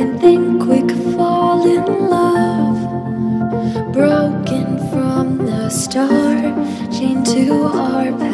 didn't think we could fall in love. Broken from the start, chained to our past.